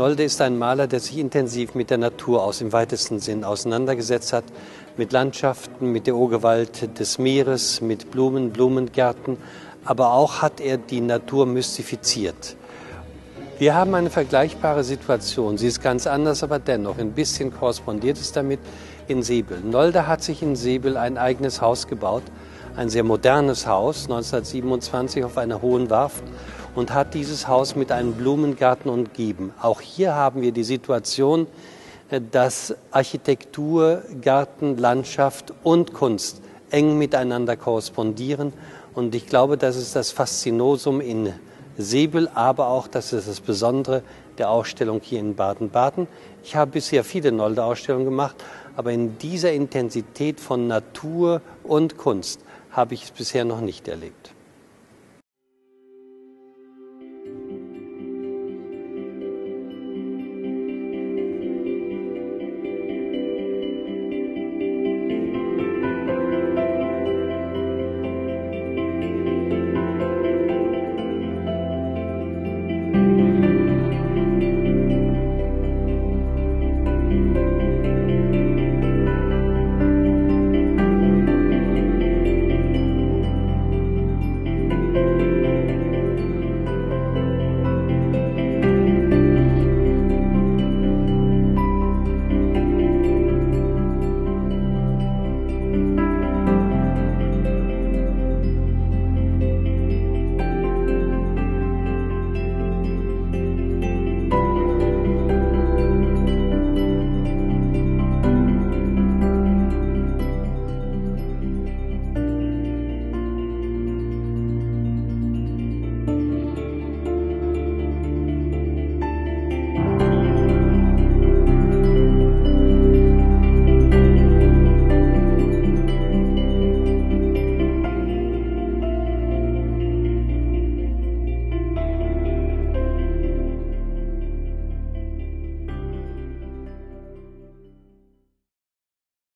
Nolde ist ein Maler, der sich intensiv mit der Natur aus im weitesten Sinn auseinandergesetzt hat, mit Landschaften, mit der Urgewalt des Meeres, mit Blumen, Blumengärten, aber auch hat er die Natur mystifiziert. Wir haben eine vergleichbare Situation, sie ist ganz anders, aber dennoch ein bisschen korrespondiert es damit in Seebüll. Nolde hat sich in Seebüll ein eigenes Haus gebaut, ein sehr modernes Haus, 1927 auf einer hohen Warft, und hat dieses Haus mit einem Blumengarten umgeben. Auch hier haben wir die Situation, dass Architektur, Garten, Landschaft und Kunst eng miteinander korrespondieren. Und ich glaube, das ist das Faszinosum in Seebüll, aber auch das ist das Besondere der Ausstellung hier in Baden-Baden. Ich habe bisher viele Nolde-Ausstellungen gemacht, aber in dieser Intensität von Natur und Kunst habe ich es bisher noch nicht erlebt.